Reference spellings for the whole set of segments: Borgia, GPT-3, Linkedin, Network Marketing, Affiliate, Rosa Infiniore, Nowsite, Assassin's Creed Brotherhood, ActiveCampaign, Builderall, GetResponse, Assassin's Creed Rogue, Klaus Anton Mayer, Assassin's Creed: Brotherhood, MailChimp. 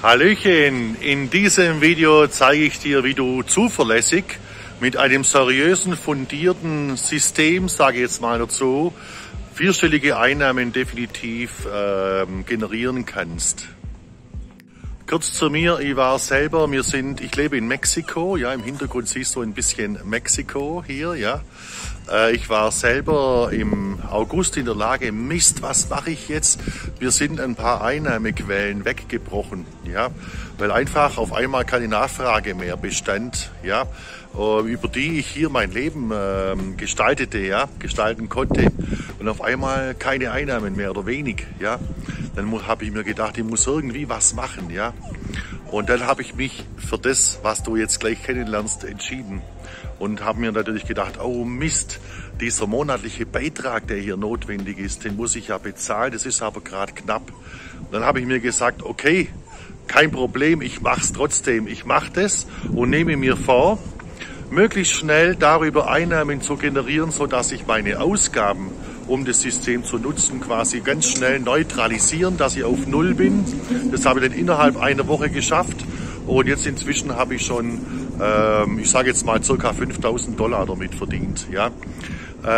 Hallöchen, in diesem Video zeige ich dir, wie du zuverlässig mit einem seriösen, fundierten System, sage ich jetzt mal dazu, vierstellige Einnahmen definitiv generieren kannst. Kurz zu mir, ich war selber, ich lebe in Mexiko, ja, im Hintergrund siehst du ein bisschen Mexiko hier, ja. Ich war selber im August in der Lage, Mist, was mache ich jetzt? Wir sind ein paar Einnahmequellen weggebrochen, ja, weil einfach auf einmal keine Nachfrage mehr bestand, ja, über die ich hier mein Leben gestalten konnte. Und auf einmal keine Einnahmen mehr oder wenig, ja. Dann habe ich mir gedacht, ich muss irgendwie was machen, ja. Und dann habe ich mich für das, was du jetzt gleich kennenlernst, entschieden. Und habe mir natürlich gedacht, oh Mist, dieser monatliche Beitrag, der hier notwendig ist, den muss ich ja bezahlen, das ist aber gerade knapp. Und dann habe ich mir gesagt, okay, kein Problem, ich mache es trotzdem. Ich mache das und nehme mir vor, möglichst schnell darüber Einnahmen zu generieren, sodass ich meine Ausgaben, um das System zu nutzen, quasi ganz schnell neutralisieren, dass ich auf Null bin. Das habe ich dann innerhalb einer Woche geschafft und jetzt inzwischen habe ich schon, ich sage jetzt mal, ca. 5.000 Dollar damit verdient. Ja?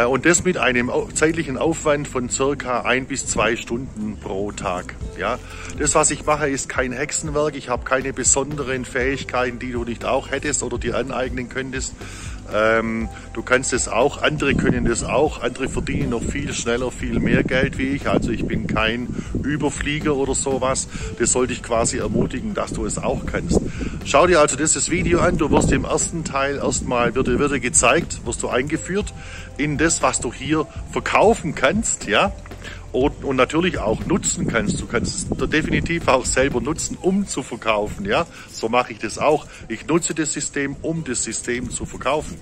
Und das mit einem zeitlichen Aufwand von ca. 1 bis 2 Stunden pro Tag. Ja? Das, was ich mache, ist kein Hexenwerk. Ich habe keine besonderen Fähigkeiten, die du nicht auch hättest oder dir aneignen könntest. Du kannst es auch, andere können das auch, andere verdienen noch viel schneller, viel mehr Geld wie ich, also ich bin kein Überflieger oder sowas, das sollte ich quasi ermutigen, dass du es auch kannst. Schau dir also das Video an, du wirst im ersten Teil erstmal, wird dir gezeigt, wirst du eingeführt in das, was du hier verkaufen kannst, ja. Und natürlich auch nutzen kannst. Du kannst es definitiv auch selber nutzen, um zu verkaufen. Ja? So mache ich das auch. Ich nutze das System, um das System zu verkaufen.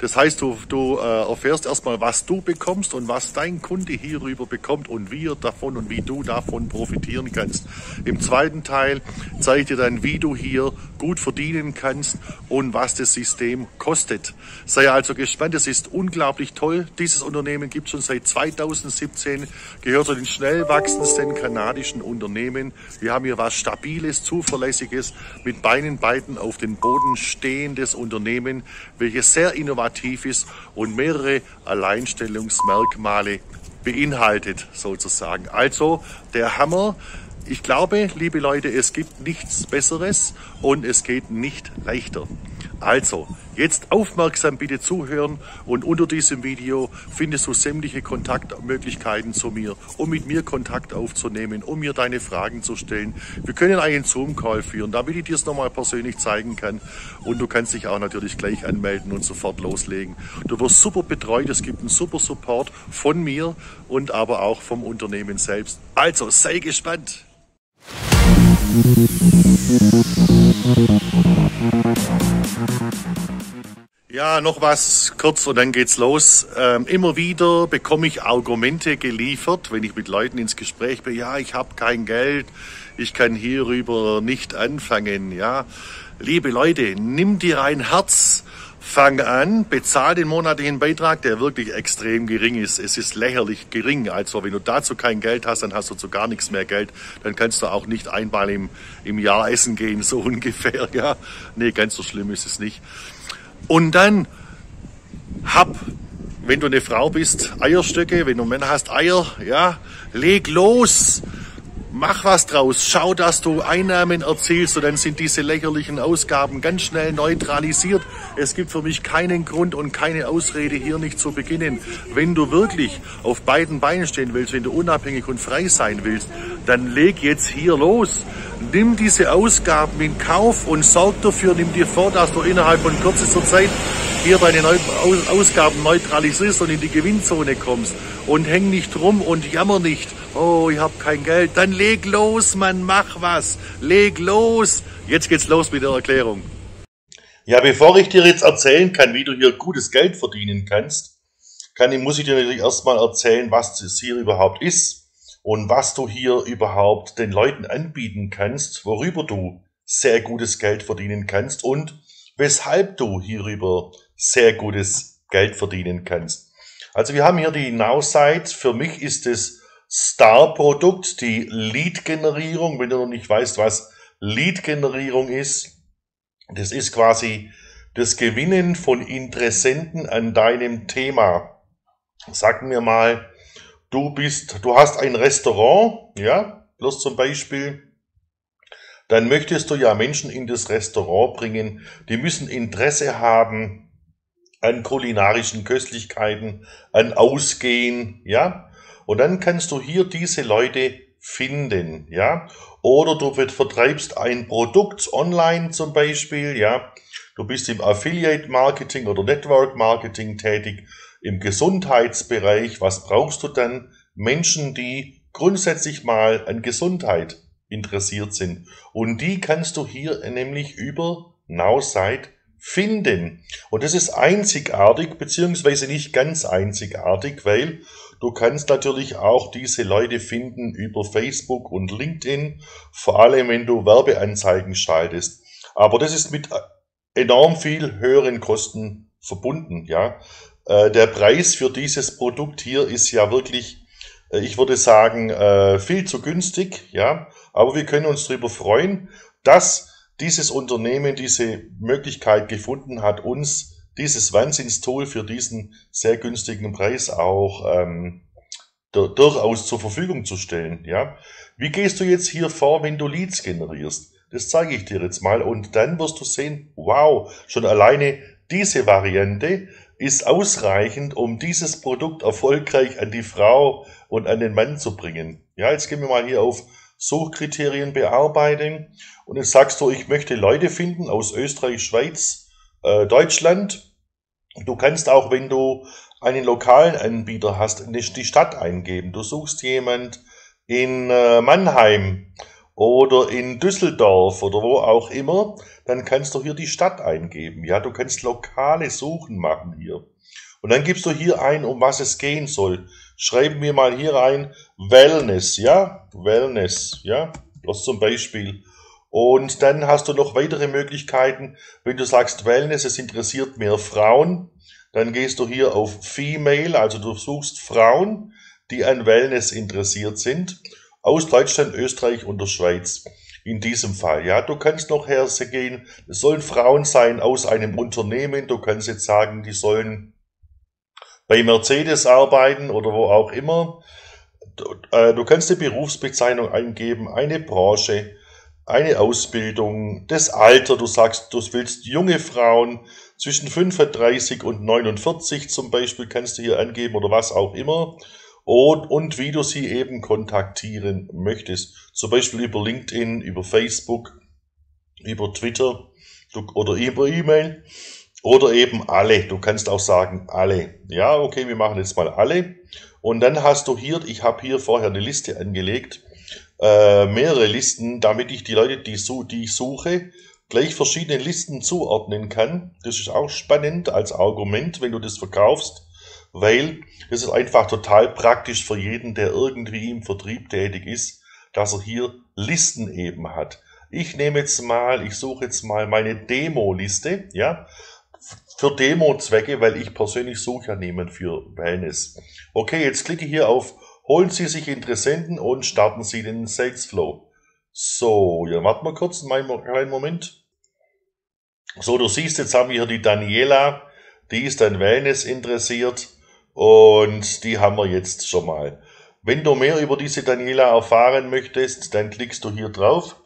Das heißt, du erfährst erstmal, was du bekommst und was dein Kunde hierüber bekommt und wie er davon und wie du davon profitieren kannst. Im zweiten Teil zeige ich dir dann, wie du hier gut verdienen kannst und was das System kostet. Sei also gespannt, es ist unglaublich toll. Dieses Unternehmen gibt es schon seit 2017, gehört zu den schnell wachsendsten kanadischen Unternehmen. Wir haben hier was Stabiles, Zuverlässiges, mit beiden auf den Boden stehendes Unternehmen, welches sehr innovativ ist und mehrere Alleinstellungsmerkmale beinhaltet sozusagen. Also der Hammer. Ich glaube, liebe Leute, es gibt nichts Besseres und es geht nicht leichter. Also, jetzt aufmerksam bitte zuhören und unter diesem Video findest du sämtliche Kontaktmöglichkeiten zu mir, um mit mir Kontakt aufzunehmen, um mir deine Fragen zu stellen. Wir können einen Zoom-Call führen, damit ich dir es nochmal persönlich zeigen kann und du kannst dich auch natürlich gleich anmelden und sofort loslegen. Du wirst super betreut, es gibt einen super Support von mir und aber auch vom Unternehmen selbst. Also, sei gespannt! Ja, noch was kurz und dann geht's los. Immer wieder bekomme ich Argumente geliefert, wenn ich mit Leuten ins Gespräch bin. Ja, ich habe kein Geld, ich kann hierüber nicht anfangen. Ja, liebe Leute, nimm dir ein Herz. Fang an, bezahl den monatlichen Beitrag, der wirklich extrem gering ist. Es ist lächerlich gering. Also wenn du dazu kein Geld hast, dann hast du zu gar nichts mehr Geld. Dann kannst du auch nicht einmal im Jahr essen gehen, so ungefähr. Ja? Nee, ganz so schlimm ist es nicht. Und dann wenn du eine Frau bist, Eierstöcke, wenn du Männer hast, Eier, ja, leg los. Mach was draus, schau, dass du Einnahmen erzielst und dann sind diese lächerlichen Ausgaben ganz schnell neutralisiert. Es gibt für mich keinen Grund und keine Ausrede, hier nicht zu beginnen. Wenn du wirklich auf beiden Beinen stehen willst, wenn du unabhängig und frei sein willst, dann leg jetzt hier los. Nimm diese Ausgaben in Kauf und sorg dafür, nimm dir vor, dass du innerhalb von kürzester Zeit hier deine Ausgaben neutralisierst und in die Gewinnzone kommst. Und häng nicht rum und jammer nicht. Oh, ich habe kein Geld. Dann leg los, Mann, mach was. Leg los. Jetzt geht's los mit der Erklärung. Ja, bevor ich dir jetzt erzählen kann, wie du hier gutes Geld verdienen kannst, muss ich dir natürlich erstmal erzählen, was das hier überhaupt ist und was du hier überhaupt den Leuten anbieten kannst, worüber du sehr gutes Geld verdienen kannst und weshalb du hierüber sehr gutes Geld verdienen kannst. Also wir haben hier die Nowsite. Für mich ist das Star-Produkt die Lead-Generierung. Wenn du noch nicht weißt, was Lead-Generierung ist, das ist quasi das Gewinnen von Interessenten an deinem Thema. Sagen wir mal, du hast ein Restaurant, ja, bloß zum Beispiel, dann möchtest du ja Menschen in das Restaurant bringen, die müssen Interesse haben an kulinarischen Köstlichkeiten, an Ausgehen, ja, und dann kannst du hier diese Leute finden, ja, oder du vertreibst ein Produkt online zum Beispiel, ja, du bist im Affiliate-Marketing oder Network-Marketing tätig, im Gesundheitsbereich, was brauchst du dann? Menschen, die grundsätzlich mal an Gesundheit interessiert sind. Und die kannst du hier nämlich über Nowsite finden. Und das ist einzigartig, beziehungsweise nicht ganz einzigartig, weil du kannst natürlich auch diese Leute finden über Facebook und LinkedIn, vor allem wenn du Werbeanzeigen schaltest. Aber das ist mit enorm viel höheren Kosten verbunden, ja. Der Preis für dieses Produkt hier ist ja wirklich, ich würde sagen, viel zu günstig, ja. Aber wir können uns darüber freuen, dass dieses Unternehmen diese Möglichkeit gefunden hat, uns dieses Wahnsinnstool für diesen sehr günstigen Preis auch durchaus zur Verfügung zu stellen, ja. Wie gehst du jetzt hier vor, wenn du Leads generierst? Das zeige ich dir jetzt mal und dann wirst du sehen, wow, schon alleine diese Variante ist ausreichend, um dieses Produkt erfolgreich an die Frau und an den Mann zu bringen. Ja, jetzt gehen wir mal hier auf Suchkriterien bearbeiten und jetzt sagst du, ich möchte Leute finden aus Österreich, Schweiz, Deutschland. Du kannst auch, wenn du einen lokalen Anbieter hast, die Stadt eingeben. Du suchst jemand in Mannheim oder in Düsseldorf oder wo auch immer, dann kannst du hier die Stadt eingeben. Ja, du kannst lokale Suchen machen hier. Und dann gibst du hier ein, um was es gehen soll. Schreiben wir mal hier rein, Wellness, ja, Wellness, ja, das zum Beispiel. Und dann hast du noch weitere Möglichkeiten, wenn du sagst Wellness, es interessiert mehr Frauen, dann gehst du hier auf Female, also du suchst Frauen, die an Wellness interessiert sind. Aus Deutschland, Österreich und der Schweiz in diesem Fall. Ja, du kannst noch hergehen, es sollen Frauen sein aus einem Unternehmen, du kannst jetzt sagen, die sollen bei Mercedes arbeiten oder wo auch immer. Du kannst die Berufsbezeichnung eingeben, eine Branche, eine Ausbildung, das Alter, du sagst, du willst junge Frauen zwischen 35 und 49 zum Beispiel, kannst du hier angeben oder was auch immer. Und wie du sie eben kontaktieren möchtest. Zum Beispiel über LinkedIn, über Facebook, über Twitter oder über E-Mail oder eben alle. Du kannst auch sagen alle. Ja, okay, wir machen jetzt mal alle. Und dann hast du hier, ich habe hier vorher eine Liste angelegt, mehrere Listen, damit ich die Leute, die ich suche, gleich verschiedene Listen zuordnen kann. Das ist auch spannend als Argument, wenn du das verkaufst. Weil es ist einfach total praktisch für jeden, der irgendwie im Vertrieb tätig ist, dass er hier Listen eben hat. Ich suche jetzt mal meine Demo-Liste, ja, für Demo-Zwecke, weil ich persönlich suche ja niemanden für Wellness. Okay, jetzt klicke ich hier auf, holen Sie sich Interessenten und starten Sie den Sales Flow. So, ja, warten wir kurz einen Moment. So, du siehst, jetzt haben wir hier die Daniela, die ist an Wellness interessiert. Und die haben wir jetzt schon mal. Wenn du mehr über diese Daniela erfahren möchtest, dann klickst du hier drauf.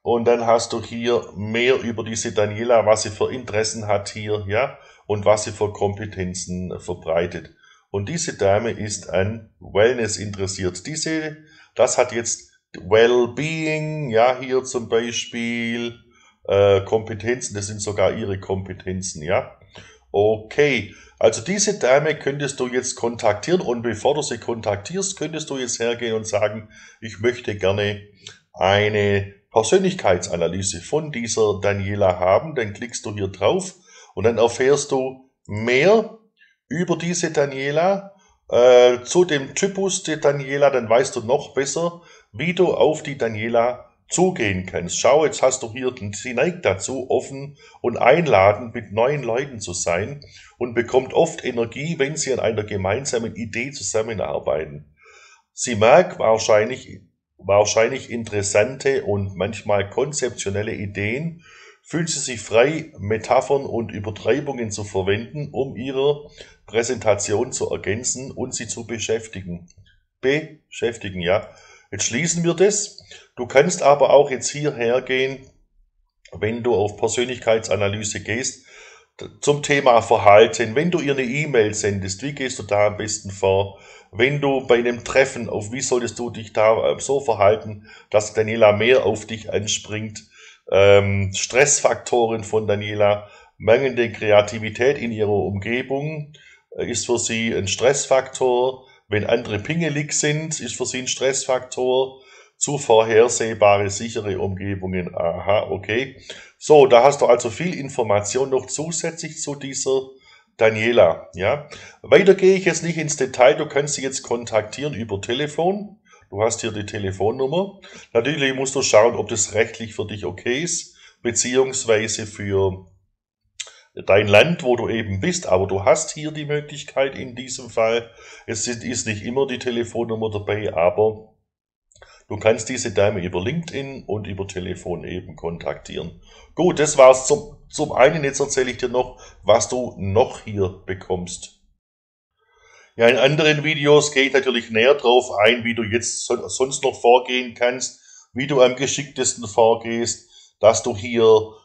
Und dann hast du hier mehr über diese Daniela, was sie für Interessen hat hier, ja, und was sie für Kompetenzen verbreitet. Und diese Dame ist an Wellness interessiert. Das hat jetzt Wellbeing, ja, hier zum Beispiel, Kompetenzen, das sind sogar ihre Kompetenzen, ja. Okay, also diese Dame könntest du jetzt kontaktieren und bevor du sie kontaktierst, könntest du jetzt hergehen und sagen, ich möchte gerne eine Persönlichkeitsanalyse von dieser Daniela haben. Dann klickst du hier drauf und dann erfährst du mehr über diese Daniela, zu dem Typus der Daniela, dann weißt du noch besser, wie du auf die Daniela zugehen kannst. Schau, jetzt hast du hier sie neigt dazu, offen und einladend mit neuen Leuten zu sein und bekommt oft Energie, wenn sie an einer gemeinsamen Idee zusammenarbeiten. Sie mag wahrscheinlich interessante und manchmal konzeptionelle Ideen, fühlt sie sich frei, Metaphern und Übertreibungen zu verwenden, um ihre Präsentation zu ergänzen und sie zu beschäftigen. Beschäftigen, ja. Jetzt schließen wir das. Du kannst aber auch jetzt hierher gehen, wenn du auf Persönlichkeitsanalyse gehst, zum Thema Verhalten. Wenn du ihr eine E-Mail sendest, wie gehst du da am besten vor? Wenn du bei einem Treffen, auf wie solltest du dich da so verhalten, dass Daniela mehr auf dich anspringt? Stressfaktoren von Daniela, mangelnde Kreativität in ihrer Umgebung ist für sie ein Stressfaktor. Wenn andere pingelig sind, ist für sie ein Stressfaktor. Zu vorhersehbare, sichere Umgebungen. Aha, okay. So, da hast du also viel Information noch zusätzlich zu dieser Daniela. Ja? Weiter gehe ich jetzt nicht ins Detail. Du kannst sie jetzt kontaktieren über Telefon. Du hast hier die Telefonnummer. Natürlich musst du schauen, ob das rechtlich für dich okay ist, beziehungsweise für dein Land, wo du eben bist. Aber du hast hier die Möglichkeit in diesem Fall. Es ist nicht immer die Telefonnummer dabei, aber du kannst diese Dame über LinkedIn und über Telefon eben kontaktieren. Gut, das war's zum einen. Jetzt erzähle ich dir noch, was du noch hier bekommst. Ja, in anderen Videos geht natürlich näher drauf ein, wie du jetzt sonst noch vorgehen kannst, wie du am geschicktesten vorgehst, dass du hier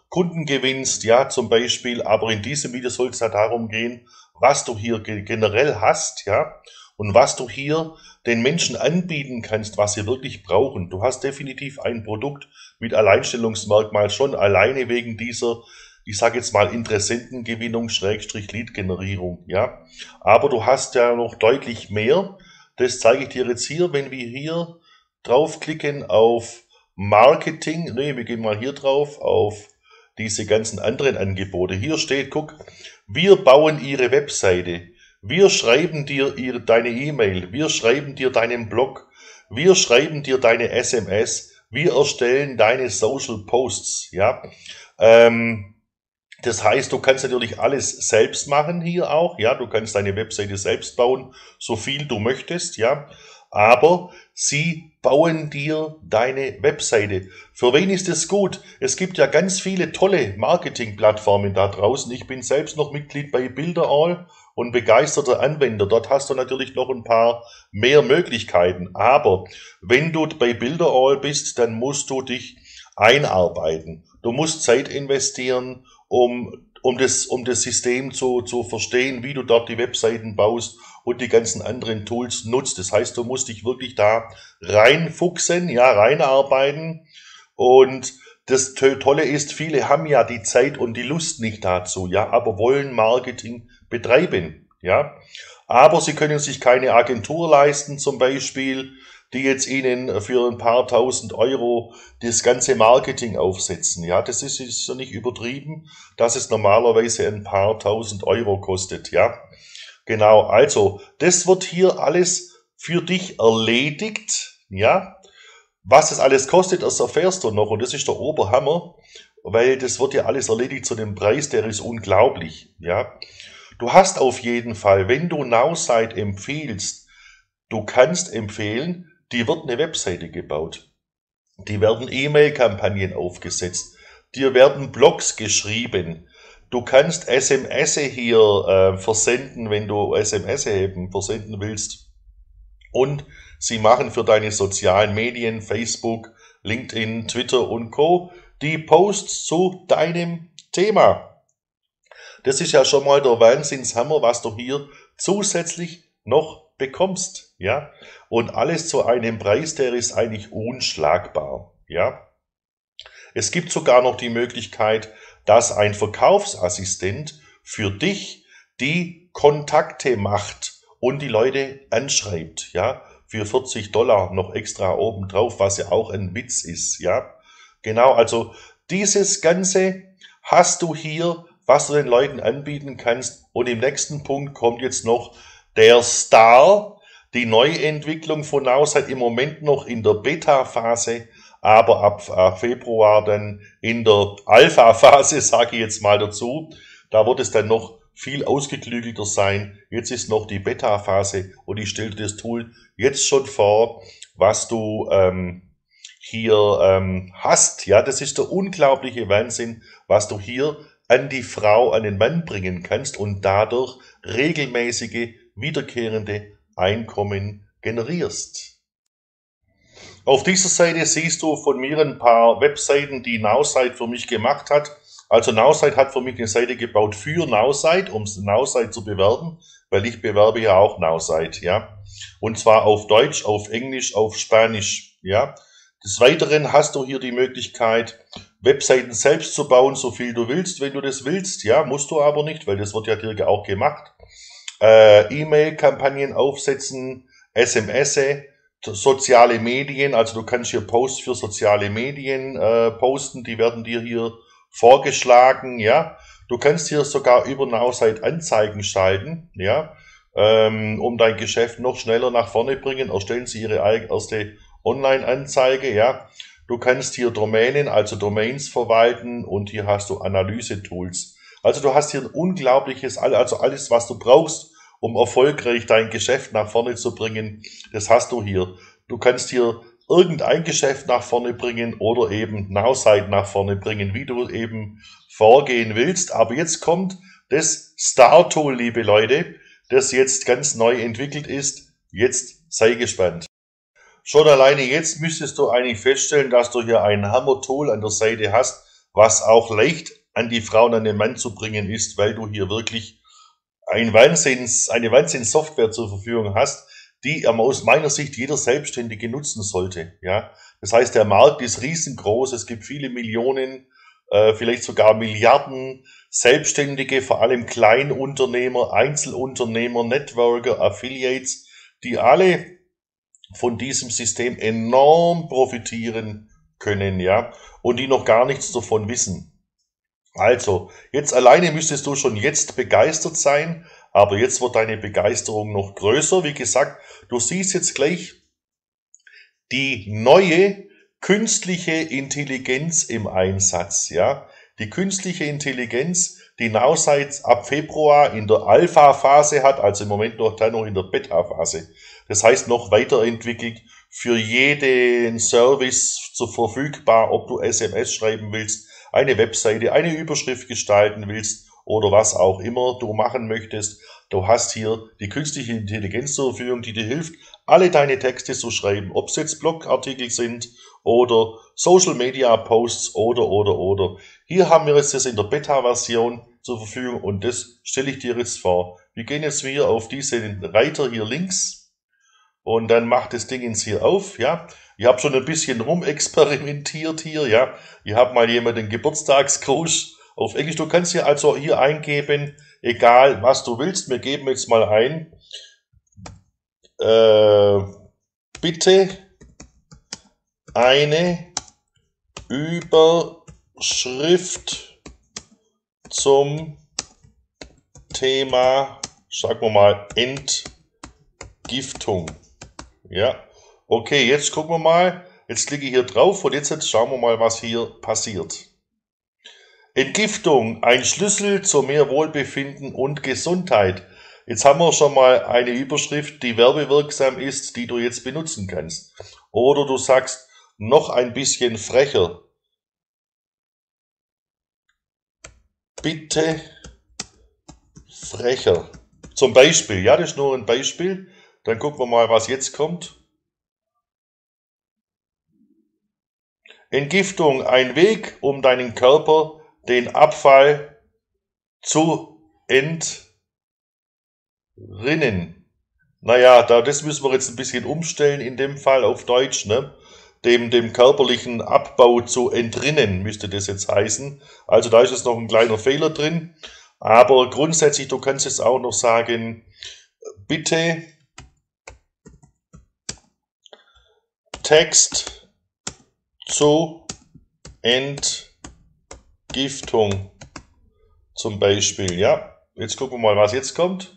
Kunden gewinnst, ja, zum Beispiel. Aber in diesem Video soll es ja darum gehen, was du hier generell hast, ja, und was du hier den Menschen anbieten kannst, was sie wirklich brauchen. Du hast definitiv ein Produkt mit Alleinstellungsmerkmal schon alleine wegen dieser, ich sage jetzt mal, Interessentengewinnung, Lead-Generierung, ja. Aber du hast ja noch deutlich mehr. Das zeige ich dir jetzt hier, wenn wir hier draufklicken auf Marketing. Ne, wir gehen mal hier drauf auf diese ganzen anderen Angebote. Hier steht, guck, wir bauen ihre Webseite. Wir schreiben dir deine E-Mail. Wir schreiben dir deinen Blog. Wir schreiben dir deine SMS. Wir erstellen deine Social Posts, ja. Das heißt, du kannst natürlich alles selbst machen hier auch, ja, du kannst deine Webseite selbst bauen, so viel du möchtest, ja, aber sie bauen dir deine Webseite. Für wen ist das gut? Es gibt ja ganz viele tolle Marketingplattformen da draußen. Ich bin selbst noch Mitglied bei Builderall und begeisterter Anwender. Dort hast du natürlich noch ein paar mehr Möglichkeiten, aber wenn du bei Builderall bist, dann musst du dich einarbeiten. Du musst Zeit investieren, um das System zu verstehen, wie du dort die Webseiten baust und die ganzen anderen Tools nutzt. Das heißt, du musst dich wirklich da reinfuchsen, ja, reinarbeiten. Und das Tolle ist, viele haben ja die Zeit und die Lust nicht dazu, ja, aber wollen Marketing betreiben, ja. Aber sie können sich keine Agentur leisten, zum Beispiel, die jetzt ihnen für ein paar tausend Euro das ganze Marketing aufsetzen. Ja, das ist ja nicht übertrieben, dass es normalerweise ein paar tausend Euro kostet. Ja, genau. Also, das wird hier alles für dich erledigt. Ja, was das alles kostet, das erfährst du noch. Und das ist der Oberhammer, weil das wird ja alles erledigt zu dem Preis, der ist unglaublich. Ja, du hast auf jeden Fall, wenn du Nowsite empfiehlst, du kannst empfehlen, die wird eine Webseite gebaut, die werden E-Mail-Kampagnen aufgesetzt, dir werden Blogs geschrieben, du kannst SMS hier versenden, wenn du SMS eben versenden willst, und sie machen für deine sozialen Medien, Facebook, LinkedIn, Twitter und Co. die Posts zu deinem Thema. Das ist ja schon mal der Wahnsinnshammer, was du hier zusätzlich noch bekommst, ja, und alles zu einem Preis, der ist eigentlich unschlagbar, ja. Es gibt sogar noch die Möglichkeit, dass ein Verkaufsassistent für dich die Kontakte macht und die Leute anschreibt, ja, für $40 noch extra obendrauf, was ja auch ein Witz ist, ja. Genau, also dieses Ganze hast du hier, was du den Leuten anbieten kannst, und im nächsten Punkt kommt jetzt noch der Star, die Neuentwicklung von Nowsite, im Moment noch in der Beta-Phase, aber ab Februar dann in der Alpha-Phase, sage ich jetzt mal dazu, da wird es dann noch viel ausgeklügelter sein. Jetzt ist noch die Beta-Phase und ich stelle dir das Tool jetzt schon vor, was du hier hast. Ja, das ist der unglaubliche Wahnsinn, was du hier an die Frau, an den Mann bringen kannst und dadurch regelmäßige, wiederkehrende Einkommen generierst. Auf dieser Seite siehst du von mir ein paar Webseiten, die Nowsite für mich gemacht hat. Also Nowsite hat für mich eine Seite gebaut für Nowsite, um Nowsite zu bewerben, weil ich bewerbe ja auch Nowsite, ja. Und zwar auf Deutsch, auf Englisch, auf Spanisch, ja. Des Weiteren hast du hier die Möglichkeit, Webseiten selbst zu bauen, so viel du willst, wenn du das willst, ja. Musst du aber nicht, weil das wird ja dir auch gemacht. E-Mail-Kampagnen aufsetzen, SMS, soziale Medien, also du kannst hier Posts für soziale Medien posten, die werden dir hier vorgeschlagen, ja. Du kannst hier sogar über Nowsite Anzeigen schalten, ja, um dein Geschäft noch schneller nach vorne bringen. Erstellen Sie Ihre erste Online-Anzeige, ja. Du kannst hier Domänen, also Domains verwalten und hier hast du Analyse-Tools. Also du hast hier ein unglaubliches, also alles, was du brauchst, um erfolgreich dein Geschäft nach vorne zu bringen, das hast du hier. Du kannst hier irgendein Geschäft nach vorne bringen oder eben Nowsite nach vorne bringen, wie du eben vorgehen willst. Aber jetzt kommt das Star-Tool, liebe Leute, das jetzt ganz neu entwickelt ist. Jetzt sei gespannt. Schon alleine jetzt müsstest du eigentlich feststellen, dass du hier ein Hammer-Tool an der Seite hast, was auch leicht an die Frauen, an den Mann zu bringen ist, weil du hier wirklich eine Wahnsinns-Software zur Verfügung hast, die aus meiner Sicht jeder Selbstständige nutzen sollte. Ja? Das heißt, der Markt ist riesengroß, es gibt viele Millionen, vielleicht sogar Milliarden Selbstständige, vor allem Kleinunternehmer, Einzelunternehmer, Networker, Affiliates, die alle von diesem System enorm profitieren können, ja, und die noch gar nichts davon wissen. Also, jetzt alleine müsstest du schon jetzt begeistert sein, aber jetzt wird deine Begeisterung noch größer. Wie gesagt, du siehst jetzt gleich die neue künstliche Intelligenz im Einsatz, ja. Die künstliche Intelligenz, die Nowsite ab Februar in der Alpha-Phase hat, also im Moment noch in der Beta-Phase. Das heißt, noch weiterentwickelt für jeden Service verfügbar, ob du SMS schreiben willst, eine Webseite, eine Überschrift gestalten willst oder was auch immer du machen möchtest. Du hast hier die künstliche Intelligenz zur Verfügung, die dir hilft, alle deine Texte zu schreiben, ob es jetzt Blogartikel sind oder Social Media Posts oder. Hier haben wir jetzt das in der Beta-Version zur Verfügung und das stelle ich dir jetzt vor. Wir gehen jetzt wieder auf diesen Reiter hier links und dann macht das Ding jetzt hier auf, ja. Ich habe schon ein bisschen rumexperimentiert hier, ja. Ich habe mal jemanden Geburtstagsgruß auf Englisch. Du kannst hier also hier eingeben, egal was du willst. Wir geben jetzt mal ein, bitte eine Überschrift zum Thema, sagen wir mal, Entgiftung, ja. Okay, jetzt gucken wir mal, jetzt klicke ich hier drauf und jetzt schauen wir mal, was hier passiert. Entgiftung, ein Schlüssel zu mehr Wohlbefinden und Gesundheit. Jetzt haben wir schon mal eine Überschrift, die werbewirksam ist, die du jetzt benutzen kannst. Oder du sagst, noch ein bisschen frecher. Bitte frecher. Zum Beispiel, ja, das ist nur ein Beispiel. Dann gucken wir mal, was jetzt kommt. Entgiftung, ein Weg, um deinen Körper, den Abfall zu entrinnen. Naja, das müssen wir jetzt ein bisschen umstellen, in dem Fall auf Deutsch, ne? Dem körperlichen Abbau zu entrinnen, müsste das jetzt heißen. Also da ist jetzt noch ein kleiner Fehler drin. Aber grundsätzlich, du kannst jetzt auch noch sagen, bitte Text zu Entgiftung zum Beispiel, ja. Jetzt gucken wir mal, was jetzt kommt.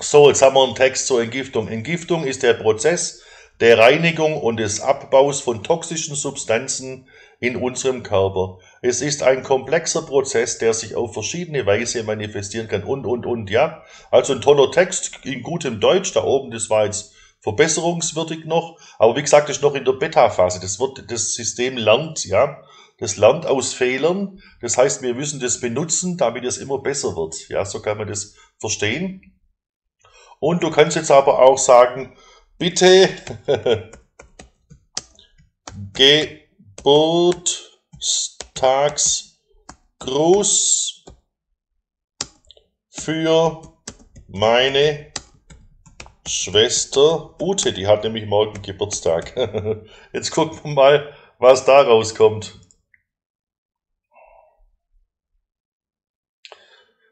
So, jetzt haben wir einen Text zur Entgiftung. Entgiftung ist der Prozess der Reinigung und des Abbaus von toxischen Substanzen in unserem Körper. Es ist ein komplexer Prozess, der sich auf verschiedene Weise manifestieren kann und, ja. Also ein toller Text in gutem Deutsch, da oben, das war jetzt verbesserungswürdig noch, aber wie gesagt, das ist noch in der Beta-Phase, das System lernt, ja. Das lernt aus Fehlern, das heißt, wir müssen das benutzen, damit es immer besser wird, ja, so kann man das verstehen. Und du kannst jetzt aber auch sagen, bitte Geburtstagsgruß für meine Schwester Ute, die hat nämlich morgen Geburtstag. Jetzt gucken wir mal, was da rauskommt.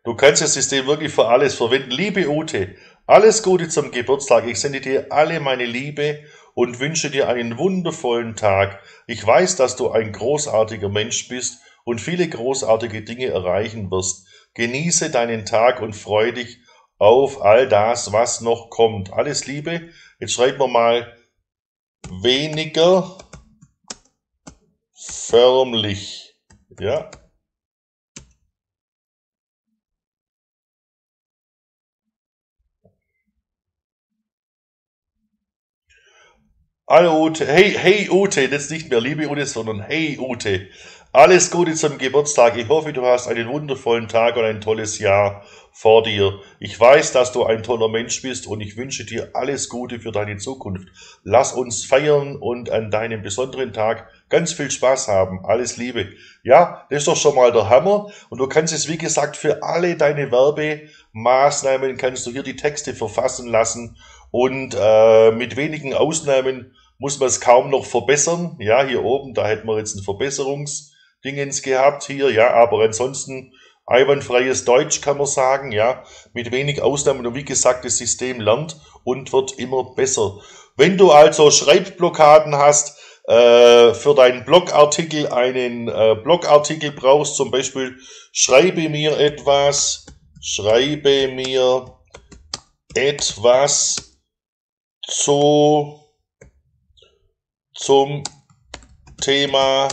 Du kannst das System wirklich für alles verwenden. Liebe Ute, alles Gute zum Geburtstag. Ich sende dir alle meine Liebe und wünsche dir einen wundervollen Tag. Ich weiß, dass du ein großartiger Mensch bist und viele großartige Dinge erreichen wirst. Genieße deinen Tag und freue dich auf all das, was noch kommt. Alles Liebe. Jetzt schreiben wir mal weniger förmlich. Ja. Hallo Ute, hey Ute, jetzt nicht mehr liebe Ute, sondern hey Ute. Alles Gute zum Geburtstag. Ich hoffe, du hast einen wundervollen Tag und ein tolles Jahr vor dir. Ich weiß, dass du ein toller Mensch bist und ich wünsche dir alles Gute für deine Zukunft. Lass uns feiern und an deinem besonderen Tag ganz viel Spaß haben. Alles Liebe. Ja, das ist doch schon mal der Hammer. Und du kannst es, wie gesagt, für alle deine Werbemaßnahmen kannst du hier die Texte verfassen lassen. Und mit wenigen Ausnahmen muss man es kaum noch verbessern. Ja, hier oben, da hätten wir jetzt ein Verbesserungsdingens gehabt hier. Ja, aber ansonsten einwandfreies Deutsch kann man sagen. Ja, mit wenig Ausnahmen und wie gesagt, das System lernt und wird immer besser. Wenn du also Schreibblockaden hast, für deinen Blogartikel einen Blogartikel brauchst, zum Beispiel schreibe mir etwas zum Thema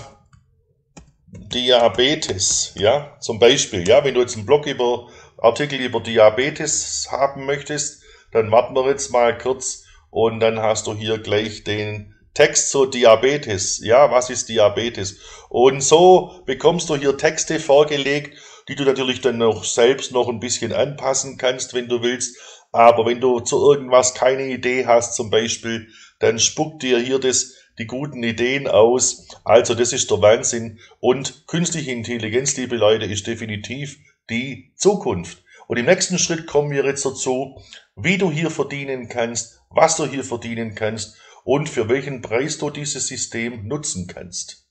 Diabetes, ja, zum Beispiel, ja, wenn du jetzt einen Artikel über Diabetes haben möchtest, dann warten wir jetzt mal kurz und dann hast du hier gleich den Text zu Diabetes, ja, was ist Diabetes? Und so bekommst du hier Texte vorgelegt, die du natürlich dann noch selbst noch ein bisschen anpassen kannst, wenn du willst. Aber wenn du zu irgendwas keine Idee hast, zum Beispiel, dann spuckt dir hier die guten Ideen aus. Also das ist der Wahnsinn. Und künstliche Intelligenz, liebe Leute, ist definitiv die Zukunft. Und im nächsten Schritt kommen wir jetzt dazu, wie du hier verdienen kannst, was du hier verdienen kannst und für welchen Preis du dieses System nutzen kannst.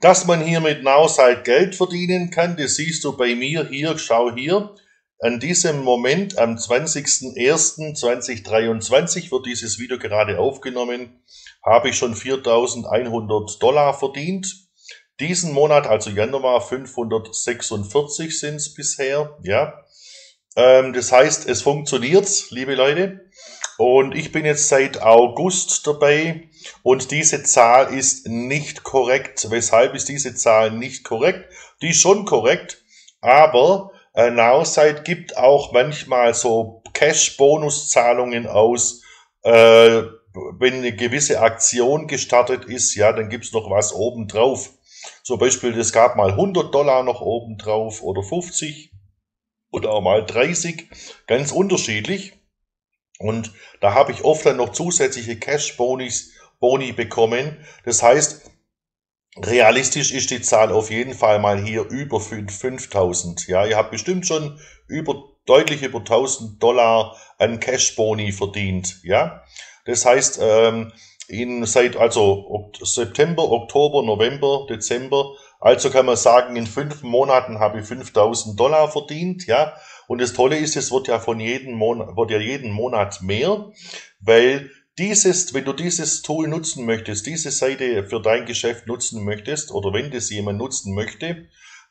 Dass man hier mit Nowsite Geld verdienen kann, das siehst du bei mir hier, schau hier. An diesem Moment, am 20.01.2023, wird dieses Video gerade aufgenommen, habe ich schon $4.100 verdient. Diesen Monat, also Januar, 546 sind es bisher, ja. Das heißt, es funktioniert, liebe Leute. Und ich bin jetzt seit August dabei und diese Zahl ist nicht korrekt. Weshalb ist diese Zahl nicht korrekt? Die ist schon korrekt, aber Nowsite gibt auch manchmal so Cash-Bonus-Zahlungen aus. Wenn eine gewisse Aktion gestartet ist, ja, dann gibt's noch was obendrauf. Zum Beispiel, es gab mal $100 noch obendrauf oder 50 oder auch mal 30, ganz unterschiedlich. Und da habe ich oft dann noch zusätzliche Cash-Boni bekommen. Das heißt, realistisch ist die Zahl auf jeden Fall mal hier über 5.000. Ja, ihr habt bestimmt schon deutlich über $1.000 an Cash-Boni verdient. Ja, das heißt, seit September, Oktober, November, Dezember, also kann man sagen, in 5 Monaten habe ich $5.000 verdient, ja. Und das Tolle ist, es wird ja jeden Monat mehr, weil wenn du dieses Tool nutzen möchtest, diese Seite für dein Geschäft nutzen möchtest, oder wenn das jemand nutzen möchte,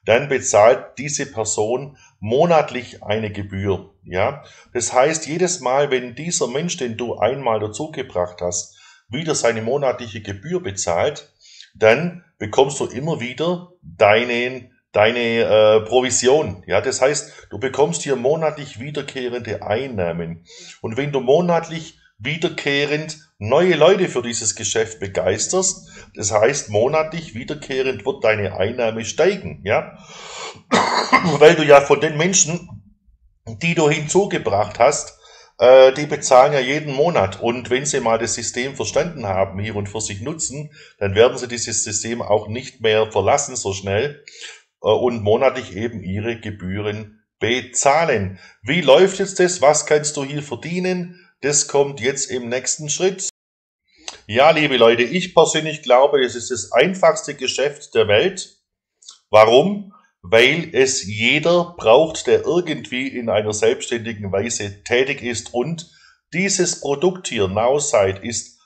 dann bezahlt diese Person monatlich eine Gebühr, ja. Das heißt, jedes Mal, wenn dieser Mensch, den du einmal dazugebracht hast, wieder seine monatliche Gebühr bezahlt, dann bekommst du immer wieder deine Provision. Ja, das heißt, du bekommst hier monatlich wiederkehrende Einnahmen. Und wenn du monatlich wiederkehrend neue Leute für dieses Geschäft begeisterst, das heißt, monatlich wiederkehrend wird deine Einnahme steigen. Ja, weil du ja von den Menschen, die du hinzugebracht hast, die bezahlen ja jeden Monat, und wenn sie mal das System verstanden haben hier und für sich nutzen, dann werden sie dieses System auch nicht mehr verlassen so schnell und monatlich eben ihre Gebühren bezahlen. Wie läuft jetzt das? Was kannst du hier verdienen? Das kommt jetzt im nächsten Schritt. Ja, liebe Leute, ich persönlich glaube, es ist das einfachste Geschäft der Welt. Warum? Weil es jeder braucht, der irgendwie in einer selbstständigen Weise tätig ist. Und dieses Produkt hier, Nowsite, ist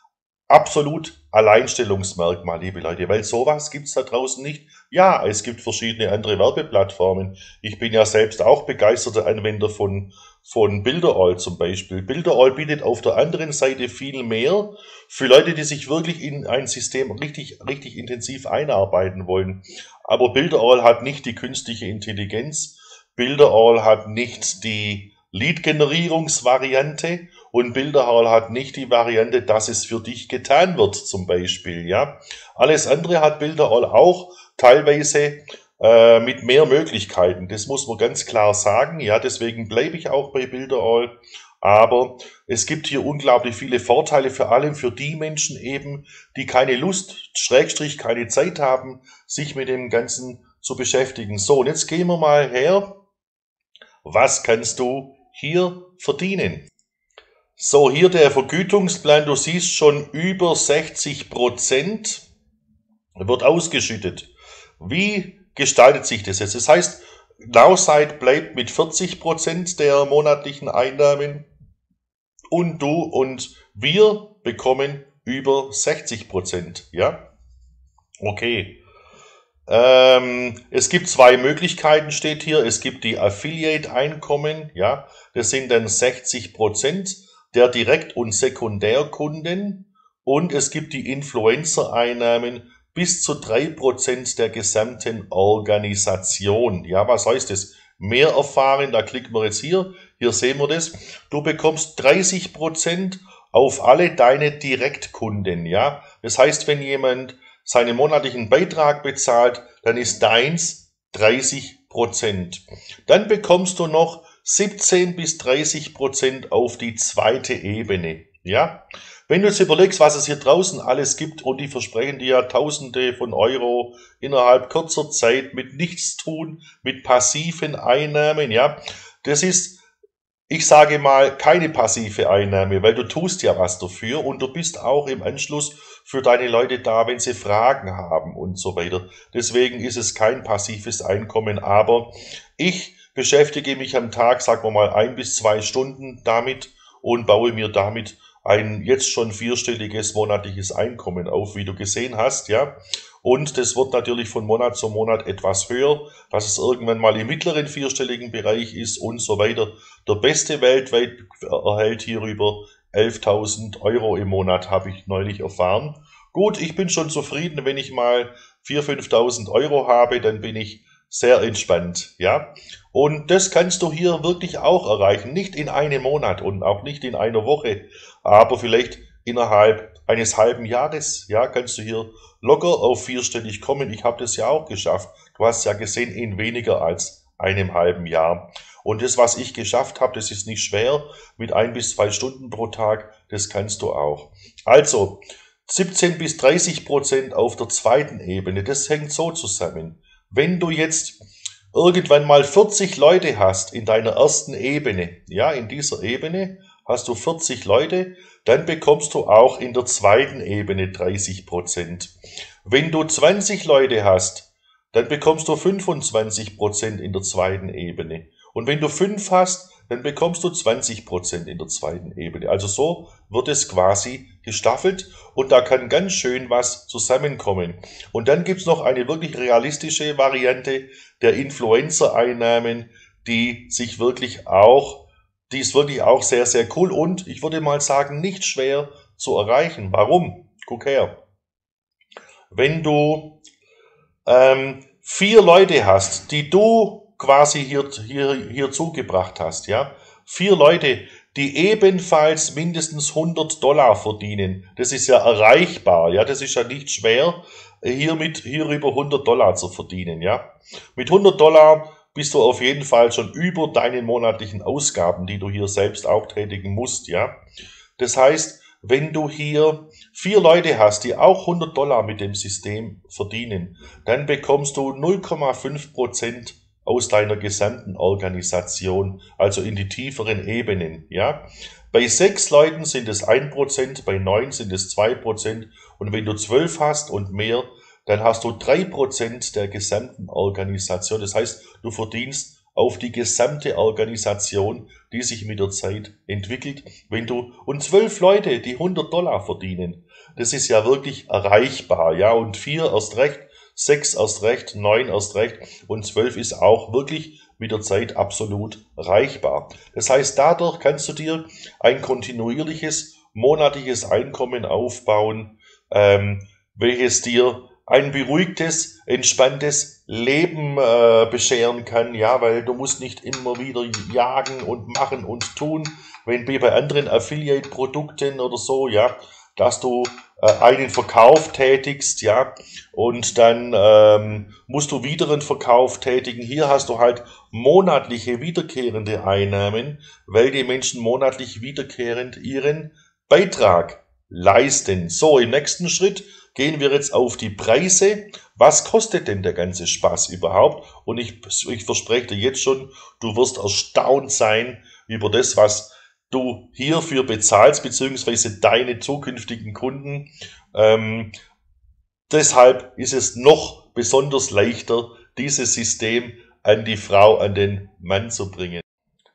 absolut Alleinstellungsmerkmal, liebe Leute. Weil sowas gibt es da draußen nicht. Ja, es gibt verschiedene andere Werbeplattformen. Ich bin ja selbst auch begeisterter Anwender von Builderall zum Beispiel. Builderall bietet auf der anderen Seite viel mehr für Leute, die sich wirklich in ein System richtig intensiv einarbeiten wollen. Aber Builderall hat nicht die künstliche Intelligenz, Builderall hat nicht die Lead-Generierungsvariante und Builderall hat nicht die Variante, dass es für dich getan wird zum Beispiel. Ja? Alles andere hat Builderall auch teilweise mit mehr Möglichkeiten, das muss man ganz klar sagen, ja, deswegen bleibe ich auch bei Builderall, aber es gibt hier unglaublich viele Vorteile, vor allem für die Menschen eben, die keine Lust, Schrägstrich keine Zeit haben, sich mit dem Ganzen zu beschäftigen. So, und jetzt gehen wir mal her, was kannst du hier verdienen? So, hier der Vergütungsplan, du siehst schon, über 60% wird ausgeschüttet. Wie gestaltet sich das jetzt? Das heißt, Nowsite bleibt mit 40% der monatlichen Einnahmen und du und wir bekommen über 60%. Ja? Okay. Es gibt 2 Möglichkeiten, steht hier. Es gibt die Affiliate-Einkommen. Ja? Das sind dann 60% der Direkt- und Sekundärkunden. Und es gibt die Influencer-Einnahmen, bis zu 3% der gesamten Organisation. Ja, was heißt das? Mehr erfahren, da klicken wir jetzt hier. Hier sehen wir das. Du bekommst 30% auf alle deine Direktkunden. Ja, das heißt, wenn jemand seinen monatlichen Beitrag bezahlt, dann ist deins 30%. Dann bekommst du noch 17 bis 30% auf die zweite Ebene. Ja, wenn du jetzt überlegst, was es hier draußen alles gibt und die versprechen dir ja Tausende von Euro innerhalb kurzer Zeit mit nichts tun, mit passiven Einnahmen, ja, das ist, ich sage mal, keine passive Einnahme, weil du tust ja was dafür und du bist auch im Anschluss für deine Leute da, wenn sie Fragen haben und so weiter. Deswegen ist es kein passives Einkommen, aber ich beschäftige mich am Tag, sagen wir mal, 1 bis 2 Stunden damit und baue mir damit ein jetzt schon vierstelliges monatliches Einkommen auf, wie du gesehen hast, ja. Und das wird natürlich von Monat zu Monat etwas höher, dass es irgendwann mal im mittleren vierstelligen Bereich ist und so weiter. Der Beste weltweit erhält hierüber 11.000 Euro im Monat, habe ich neulich erfahren. Gut, ich bin schon zufrieden, wenn ich mal 4.000, 5.000 Euro habe, dann bin ich sehr entspannt, ja. Und das kannst du hier wirklich auch erreichen, nicht in einem Monat und auch nicht in einer Woche, aber vielleicht innerhalb eines halben Jahres, ja, kannst du hier locker auf vierstellig kommen. Ich habe das ja auch geschafft. Du hast ja gesehen, in weniger als einem halben Jahr. Und das, was ich geschafft habe, das ist nicht schwer. Mit 1 bis 2 Stunden pro Tag, das kannst du auch. Also 17 bis 30% auf der zweiten Ebene, das hängt so zusammen. Wenn du jetzt irgendwann mal 40 Leute hast in deiner ersten Ebene, ja, in dieser Ebene hast du 40 Leute, dann bekommst du auch in der zweiten Ebene 30%. Wenn du 20 Leute hast, dann bekommst du 25% in der zweiten Ebene. Und wenn du 5 hast, dann bekommst du 20% in der zweiten Ebene. Also so wird es quasi gestaffelt und da kann ganz schön was zusammenkommen. Und dann gibt es noch eine wirklich realistische Variante der Influencer-Einnahmen, die ist wirklich auch sehr, sehr cool und ich würde mal sagen, nicht schwer zu erreichen. Warum? Guck her. Wenn du 4 Leute hast, die du quasi hier zugebracht hast, ja, 4 Leute, die ebenfalls mindestens $100 verdienen. Das ist ja erreichbar, ja, das ist ja nicht schwer, hierüber $100 zu verdienen, ja. Mit $100 bist du auf jeden Fall schon über deinen monatlichen Ausgaben, die du hier selbst auch tätigen musst, ja. Das heißt, wenn du hier 4 Leute hast, die auch $100 mit dem System verdienen, dann bekommst du 0,5% aus deiner gesamten Organisation, also in die tieferen Ebenen, ja. Bei 6 Leuten sind es 1%, bei 9 sind es 2% und wenn du 12 hast und mehr, dann hast du 3% der gesamten Organisation. Das heißt, du verdienst auf die gesamte Organisation, die sich mit der Zeit entwickelt. Wenn du und 12 Leute, die $100 verdienen, das ist ja wirklich erreichbar, ja, und 4 erst recht, 6 erst recht, 9 erst recht und 12 ist auch wirklich mit der Zeit absolut erreichbar. Das heißt, dadurch kannst du dir ein kontinuierliches monatliches Einkommen aufbauen, welches dir ein beruhigtes, entspanntes Leben bescheren kann, ja, weil du musst nicht immer wieder jagen und machen und tun, wenn bei anderen Affiliate-Produkten oder so, ja, dass du einen Verkauf tätigst, ja, und dann musst du wieder einen Verkauf tätigen. Hier hast du halt monatliche wiederkehrende Einnahmen, weil die Menschen monatlich wiederkehrend ihren Beitrag leisten. So, im nächsten Schritt gehen wir jetzt auf die Preise. Was kostet denn der ganze Spaß überhaupt? Und ich verspreche dir jetzt schon, du wirst erstaunt sein über das, was du hierfür bezahlst, beziehungsweise deine zukünftigen Kunden. Deshalb ist es noch besonders leichter, dieses System an die Frau, an den Mann zu bringen.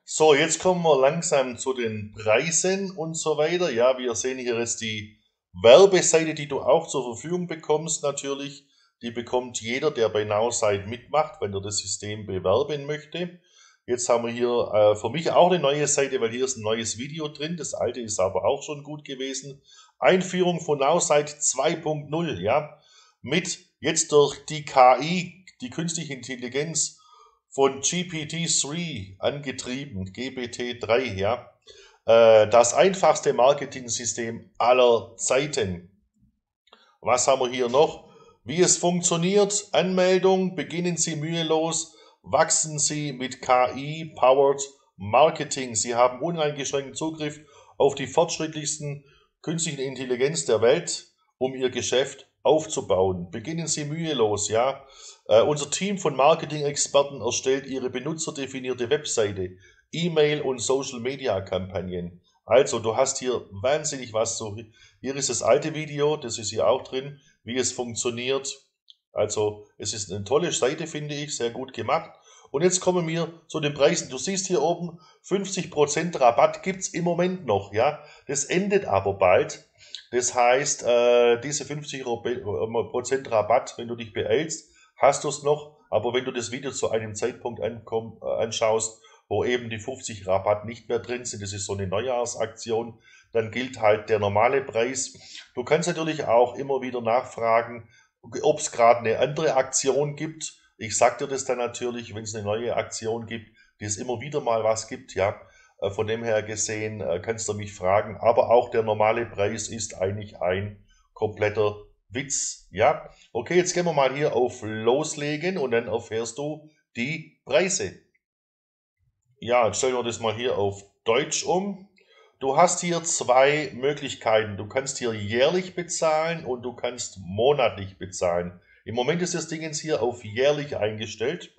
So, jetzt kommen wir langsam zu den Preisen und so weiter. Ja, wir sehen hier jetzt die Werbeseite, die du auch zur Verfügung bekommst natürlich, die bekommt jeder, der bei Nowsite mitmacht, wenn er das System bewerben möchte. Jetzt haben wir hier für mich auch eine neue Seite, weil hier ist ein neues Video drin, das alte ist aber auch schon gut gewesen. Einführung von Nowsite 2.0, ja, mit jetzt durch die KI, die künstliche Intelligenz von GPT-3 angetrieben, GPT-3, ja. Das einfachste Marketing-System aller Zeiten. Was haben wir hier noch? Wie es funktioniert, Anmeldung, beginnen Sie mühelos, wachsen Sie mit KI-powered Marketing. Sie haben uneingeschränkten Zugriff auf die fortschrittlichsten künstlichen Intelligenz der Welt, um Ihr Geschäft aufzubauen. Beginnen Sie mühelos, ja. Unser Team von Marketing-Experten erstellt Ihre benutzerdefinierte Webseite, E-Mail und Social-Media-Kampagnen, Also, du hast hier wahnsinnig was. So, hier ist das alte Video, das ist hier auch drin, wie es funktioniert. Also, es ist eine tolle Seite, finde ich, sehr gut gemacht. Und jetzt kommen wir zu den Preisen. Du siehst hier oben, 50% Rabatt gibt es im Moment noch, ja. Das endet aber bald. Das heißt, diese 50% Rabatt, wenn du dich beeilst, hast du es noch. Aber wenn du das Video zu einem Zeitpunkt anschaust, wo eben die 50 Rabatt nicht mehr drin sind, das ist so eine Neujahrsaktion, dann gilt halt der normale Preis. Du kannst natürlich auch immer wieder nachfragen, ob es gerade eine andere Aktion gibt. Ich sag dir das dann natürlich, wenn es eine neue Aktion gibt, die es immer wieder mal was gibt, ja. Von dem her gesehen kannst du mich fragen, aber auch der normale Preis ist eigentlich ein kompletter Witz, ja. Okay, jetzt gehen wir mal hier auf Loslegen und dann erfährst du die Preise. Ja, jetzt stellen wir das mal hier auf Deutsch um. Du hast hier zwei Möglichkeiten. Du kannst hier jährlich bezahlen und du kannst monatlich bezahlen. Im Moment ist das Ding jetzt hier auf jährlich eingestellt.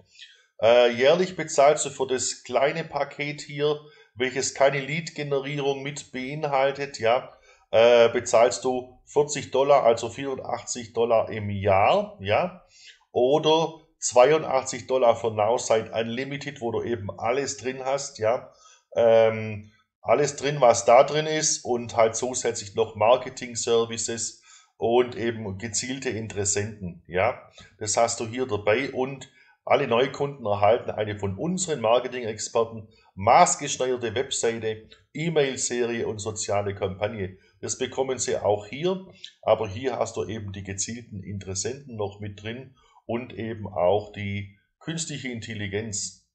Jährlich bezahlst du für das kleine Paket hier, welches keine Lead-Generierung mit beinhaltet, ja, bezahlst du $40, also $84 im Jahr, ja, oder $82 für Nowsite Unlimited, wo du eben alles drin hast, ja, alles drin, was da drin ist und halt zusätzlich noch Marketing-Services und eben gezielte Interessenten, ja, das hast du hier dabei und alle Neukunden erhalten eine von unseren Marketing-Experten maßgeschneiderte Webseite, E-Mail-Serie und soziale Kampagne. Das bekommen sie auch hier, aber hier hast du eben die gezielten Interessenten noch mit drin und eben auch die künstliche Intelligenz.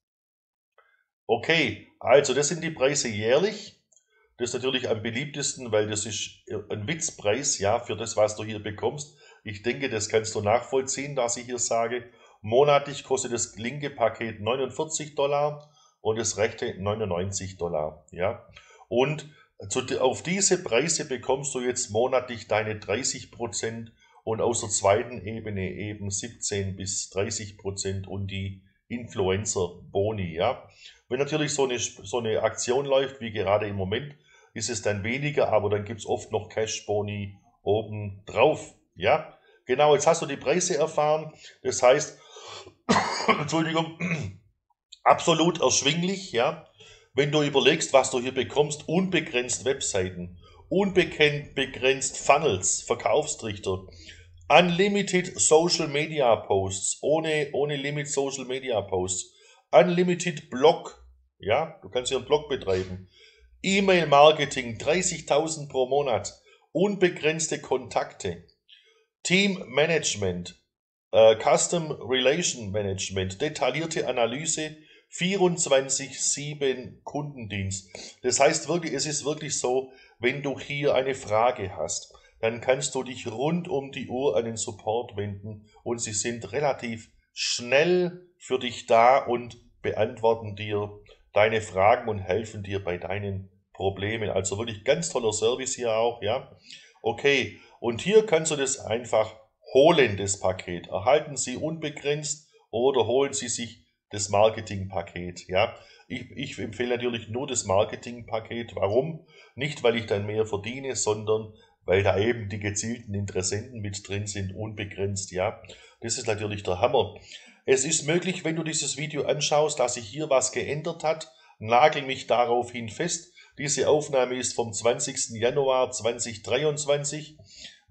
Okay, also das sind die Preise jährlich. Das ist natürlich am beliebtesten, weil das ist ein Witzpreis, ja, für das, was du hier bekommst. Ich denke, das kannst du nachvollziehen, was ich hier sage. Monatlich kostet das linke Paket $49 und das rechte $99, ja. Und auf diese Preise bekommst du jetzt monatlich deine 30% und aus der zweiten Ebene eben 17 bis 30% und die Influencer-Boni, ja. Wenn natürlich so eine Aktion läuft, wie gerade im Moment, ist es dann weniger, aber dann gibt es oft noch Cash-Boni oben drauf, ja. Genau, jetzt hast du die Preise erfahren, das heißt, Entschuldigung, absolut erschwinglich, ja, wenn du überlegst, was du hier bekommst, unbegrenzt Webseiten, unbegrenzt Funnels, Verkaufstrichter, Unlimited Social Media Posts, ohne Limit Social Media Posts, Unlimited Blog, ja, du kannst hier einen Blog betreiben, E-Mail Marketing, 30.000 pro Monat, unbegrenzte Kontakte, Team Management, Custom Relation Management, detaillierte Analyse, 24/7 Kundendienst. Das heißt wirklich, es ist wirklich so, wenn du hier eine Frage hast, dann kannst du dich rund um die Uhr an den Support wenden und sie sind relativ schnell für dich da und beantworten dir deine Fragen und helfen dir bei deinen Problemen. Also wirklich ganz toller Service hier auch, ja. Okay. Und hier kannst du das einfach holen, das Paket. Erhalten Sie unbegrenzt oder holen Sie sich das Marketingpaket. Ja? Ich empfehle natürlich nur das Marketingpaket. Warum? Nicht, weil ich dann mehr verdiene, sondern weil da eben die gezielten Interessenten mit drin sind, unbegrenzt. Ja? Das ist natürlich der Hammer. Es ist möglich, wenn du dieses Video anschaust, dass sich hier was geändert hat. Nagel mich daraufhin fest. Diese Aufnahme ist vom 20. Januar 2023.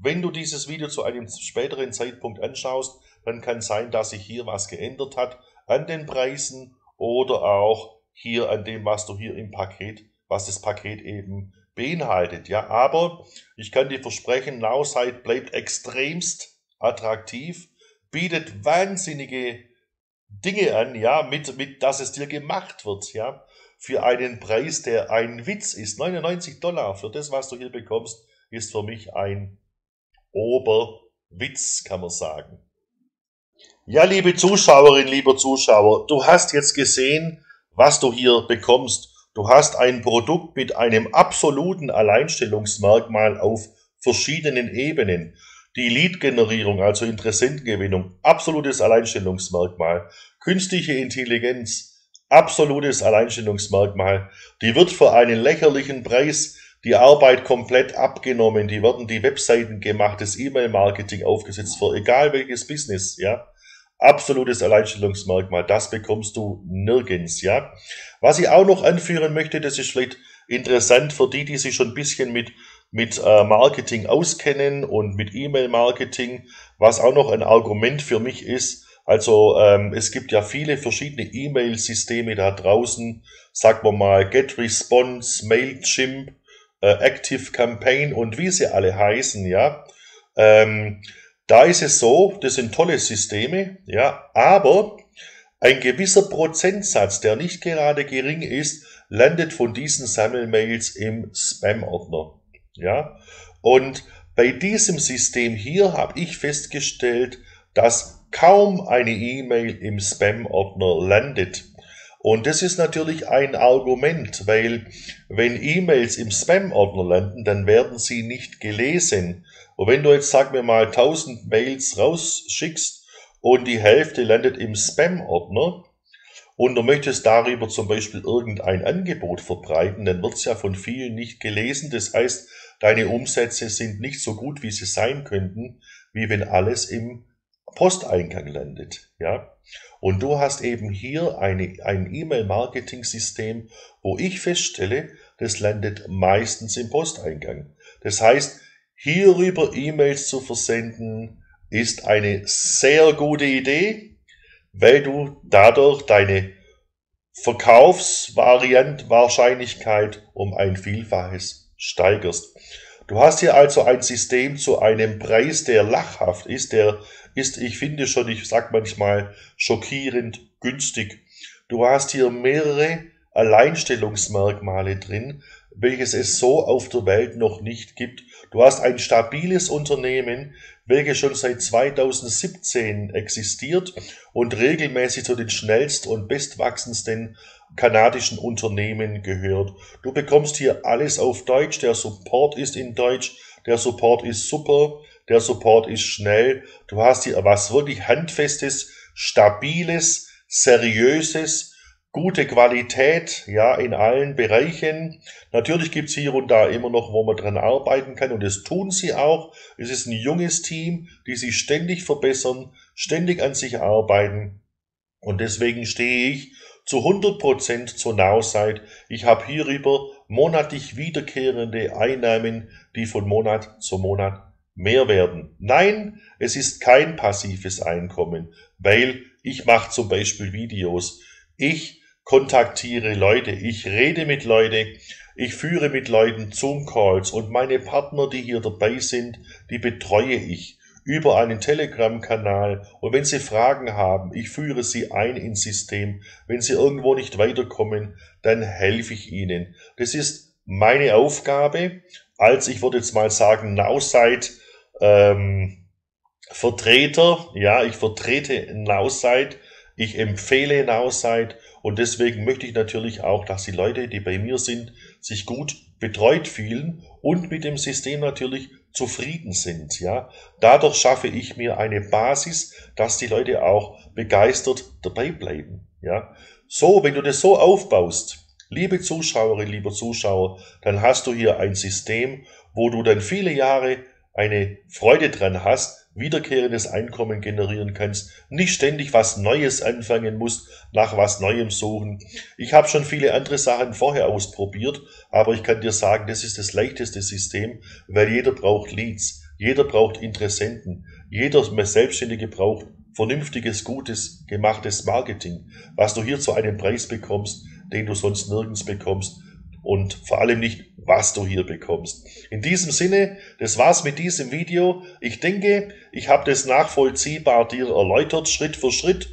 Wenn du dieses Video zu einem späteren Zeitpunkt anschaust, dann kann sein, dass sich hier was geändert hat an den Preisen oder auch hier an dem, was du hier im Paket, was das Paket eben beinhaltet. Ja, aber ich kann dir versprechen, Nowsite bleibt extremst attraktiv, bietet wahnsinnige Dinge an, ja, mit dass es dir gemacht wird, ja. Für einen Preis, der ein Witz ist, $99 für das, was du hier bekommst, ist für mich ein Oberwitz, kann man sagen. Ja, liebe Zuschauerin, lieber Zuschauer, du hast jetzt gesehen, was du hier bekommst. Du hast ein Produkt mit einem absoluten Alleinstellungsmerkmal auf verschiedenen Ebenen. Die Lead-Generierung, also Interessentengewinnung, absolutes Alleinstellungsmerkmal. Künstliche Intelligenz, Absolutes Alleinstellungsmerkmal. Die wird für einen lächerlichen Preis die Arbeit komplett abgenommen. Die werden die Webseiten gemacht, das E-Mail-Marketing aufgesetzt für egal welches Business, ja. Absolutes Alleinstellungsmerkmal, das bekommst du nirgends, ja. Was ich auch noch anführen möchte, das ist vielleicht interessant für die, die sich schon ein bisschen mit Marketing auskennen und mit E-Mail-Marketing, was auch noch ein Argument für mich ist. Also es gibt ja viele verschiedene E-Mail-Systeme da draußen, sagen wir mal GetResponse, MailChimp, ActiveCampaign und wie sie alle heißen, ja. Da ist es so, das sind tolle Systeme, ja, aber ein gewisser Prozentsatz, der nicht gerade gering ist, landet von diesen Sammelmails im Spam-Ordner, ja. Und bei diesem System hier habe ich festgestellt, dass kaum eine E-Mail im Spam-Ordner landet. Und das ist natürlich ein Argument, weil wenn E-Mails im Spam-Ordner landen, dann werden sie nicht gelesen. Und wenn du jetzt, sagen wir mal, 1000 Mails rausschickst und die Hälfte landet im Spam-Ordner und du möchtest darüber zum Beispiel irgendein Angebot verbreiten, dann wird es ja von vielen nicht gelesen. Das heißt, deine Umsätze sind nicht so gut, wie sie sein könnten, wie wenn alles im Posteingang landet, ja. Und du hast eben hier ein E-Mail-Marketing-System, wo ich feststelle, das landet meistens im Posteingang. Das heißt, hierüber E-Mails zu versenden, ist eine sehr gute Idee, weil du dadurch deine Verkaufsvariantwahrscheinlichkeit um ein Vielfaches steigerst. Du hast hier also ein System zu einem Preis, der lachhaft ist, der ist, ich finde schon, ich sag manchmal, schockierend günstig. Du hast hier mehrere Alleinstellungsmerkmale drin, welches es so auf der Welt noch nicht gibt. Du hast ein stabiles Unternehmen, welches schon seit 2017 existiert und regelmäßig zu den schnellst und bestwachsendsten kanadischen Unternehmen gehört. Du bekommst hier alles auf Deutsch, der Support ist in Deutsch, der Support ist super, der Support ist schnell. Du hast hier was wirklich Handfestes, Stabiles, Seriöses, gute Qualität, ja, in allen Bereichen. Natürlich gibt's hier und da immer noch, wo man dran arbeiten kann und das tun sie auch. Es ist ein junges Team, die sich ständig verbessern, ständig an sich arbeiten und deswegen stehe ich zu 100% zur Nowsite. Ich habe hierüber monatlich wiederkehrende Einnahmen, die von Monat zu Monat mehr werden. Nein, es ist kein passives Einkommen, weil ich mache zum Beispiel Videos, ich kontaktiere Leute, ich rede mit Leuten, ich führe mit Leuten Zoom-Calls und meine Partner, die hier dabei sind, die betreue ich über einen Telegram-Kanal und wenn sie Fragen haben, ich führe sie ein ins System. Wenn sie irgendwo nicht weiterkommen, dann helfe ich ihnen. Das ist meine Aufgabe als, ich würde jetzt mal sagen, Nowsite Vertreter. Ja, ich vertrete Nowsite, ich empfehle Nowsite und deswegen möchte ich natürlich auch, dass die Leute, die bei mir sind, sich gut betreut fühlen und mit dem System natürlich zufrieden sind, ja. Dadurch schaffe ich mir eine Basis, dass die Leute auch begeistert dabei bleiben, ja. So, wenn du das so aufbaust, liebe Zuschauerin, lieber Zuschauer, dann hast du hier ein System, wo du dann viele Jahre eine Freude dran hast, wiederkehrendes Einkommen generieren kannst, nicht ständig was Neues anfangen musst, nach was Neuem suchen. Ich habe schon viele andere Sachen vorher ausprobiert, aber ich kann dir sagen, das ist das leichteste System, weil jeder braucht Leads, jeder braucht Interessenten, jeder Selbstständige braucht vernünftiges, gutes, gemachtes Marketing, was du hier zu einem Preis bekommst, den du sonst nirgends bekommst. Und vor allem nicht, was du hier bekommst. In diesem Sinne, das war's mit diesem Video. Ich denke, ich habe das nachvollziehbar dir erläutert, Schritt für Schritt,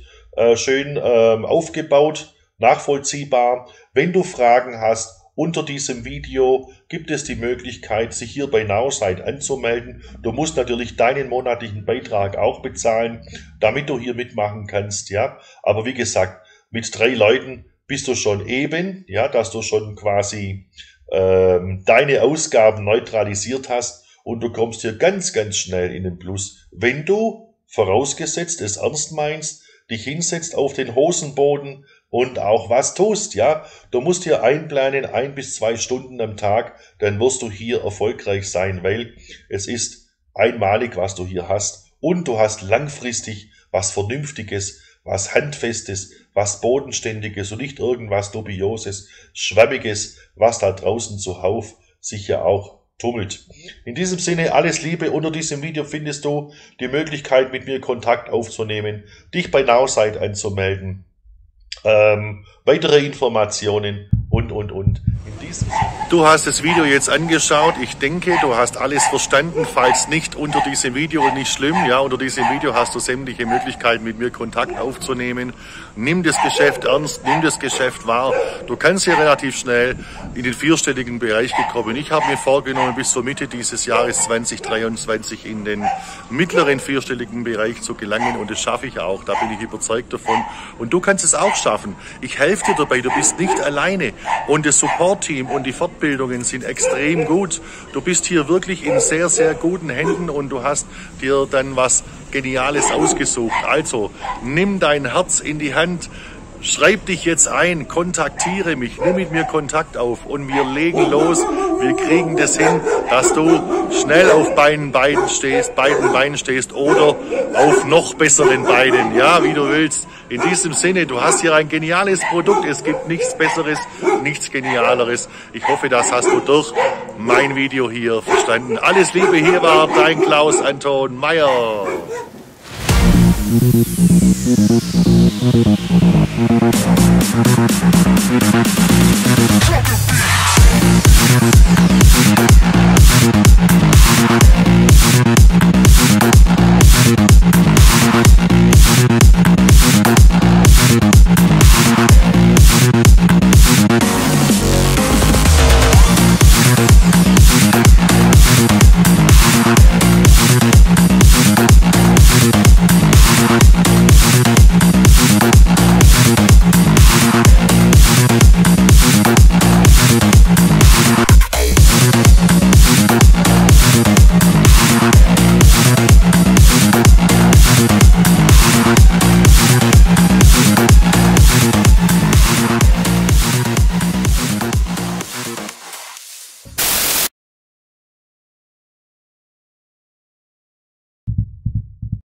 schön aufgebaut, nachvollziehbar. Wenn du Fragen hast, unter diesem Video gibt es die Möglichkeit, sich hier bei Nowsite anzumelden. Du musst natürlich deinen monatlichen Beitrag auch bezahlen, damit du hier mitmachen kannst, ja. Aber wie gesagt, mit 3 Leuten bist du schon eben, ja, dass du schon quasi deine Ausgaben neutralisiert hast und du kommst hier ganz, ganz schnell in den Plus. Wenn du, vorausgesetzt es ernst meinst, dich hinsetzt auf den Hosenboden, und auch was tust, ja. Du musst hier einplanen, 1 bis 2 Stunden am Tag, dann wirst du hier erfolgreich sein, weil es ist einmalig, was du hier hast und du hast langfristig was Vernünftiges, was Handfestes, was Bodenständiges und nicht irgendwas Dubioses, Schwammiges, was da draußen zuhauf sich ja auch tummelt. In diesem Sinne alles Liebe. Unter diesem Video findest du die Möglichkeit, mit mir Kontakt aufzunehmen, dich bei Nowsite anzumelden, weitere Informationen und. In diesem Sinne. Du hast das Video jetzt angeschaut. Ich denke, du hast alles verstanden. Falls nicht, unter diesem Video nicht schlimm. Ja, unter diesem Video hast du sämtliche Möglichkeiten, mit mir Kontakt aufzunehmen. Nimm das Geschäft ernst, nimm das Geschäft wahr. Du kannst hier relativ schnell in den vierstelligen Bereich kommen. Ich habe mir vorgenommen, bis zur Mitte dieses Jahres 2023 in den mittleren vierstelligen Bereich zu gelangen und das schaffe ich auch. Da bin ich überzeugt davon. Und du kannst es auch schaffen. Ich helfe dir dabei. Du bist nicht alleine. Und das Support-Team und die Fortbildungen sind extrem gut. Du bist hier wirklich in sehr, sehr guten Händen und du hast dir dann was Geniales ausgesucht. Also, nimm dein Herz in die Hand, schreib dich jetzt ein, kontaktiere mich, nimm mit mir Kontakt auf und wir legen los. Wir kriegen das hin, dass du schnell auf beiden Beinen stehst oder auf noch besseren Beinen, ja, wie du willst. In diesem Sinne, du hast hier ein geniales Produkt. Es gibt nichts Besseres, nichts Genialeres. Ich hoffe, das hast du durch mein Video hier verstanden. Alles Liebe, hier war dein Klaus Anton Mayer.